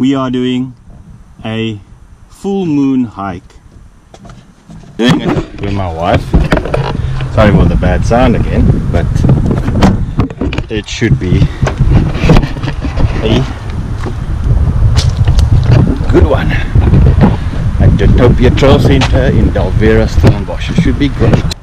we are doing a full moon hike. Doing it with my wife. Sorry for the bad sound again, but it should be a good one. At Dirtopia Trail Center in Delvera, Stellenbosch. It should be great.